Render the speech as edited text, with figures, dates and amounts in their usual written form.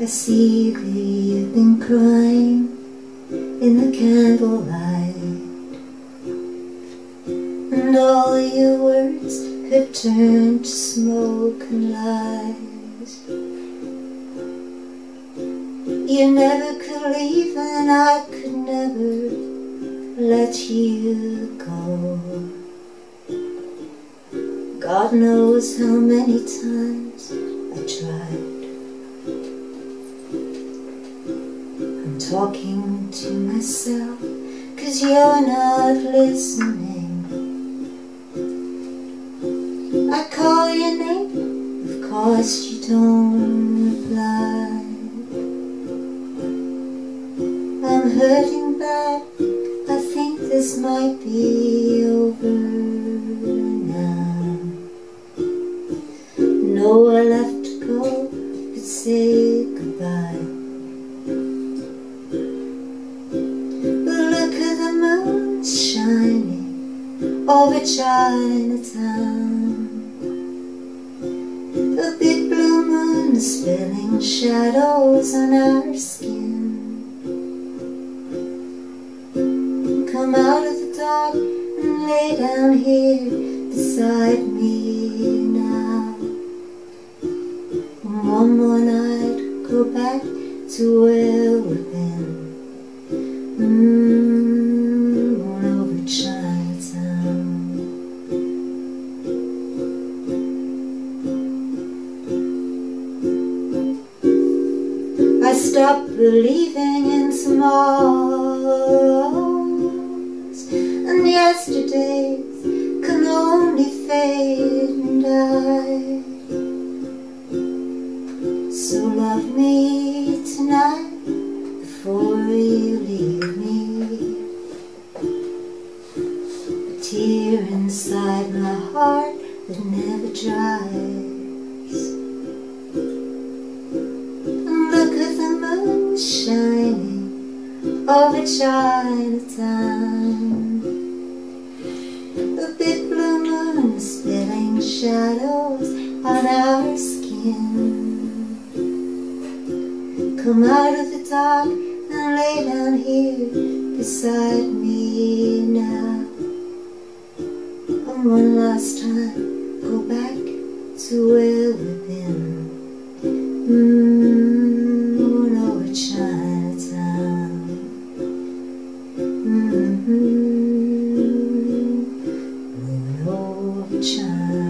I see thee, you've been crying in the candlelight, and all your words have turned to smoke and lies. You never could leave, and I could never let you go. God knows how many times I tried. I'm talking to myself, 'cause you're not listening. I call your name, of course you don't reply. I'm hurting bad, I think this might be over. No, I'll have to go, but say goodbye. But look at the moon shining over Chinatown. The big blue moon spilling shadows on our skin. Come out of the dark and lay down here beside me now. One more night, go back to where we've been, all over Chinatown. I stopped believing in tomorrows, and yesterdays can only fade and die. So love me tonight before you leave me. A tear inside my heart that never dries. And look at the moon shining over Chinatown. The big blue moon spilling shadows on our skin. Come out of the dark and lay down here beside me now. And one last time, go back to where we've been, all over Chinatown. All over Chinatown.